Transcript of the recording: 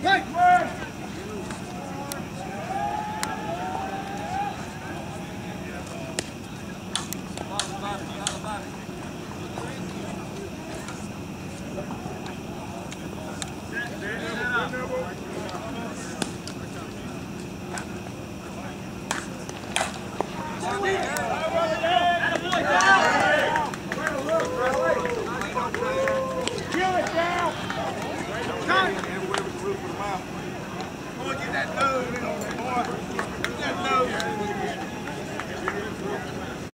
Go!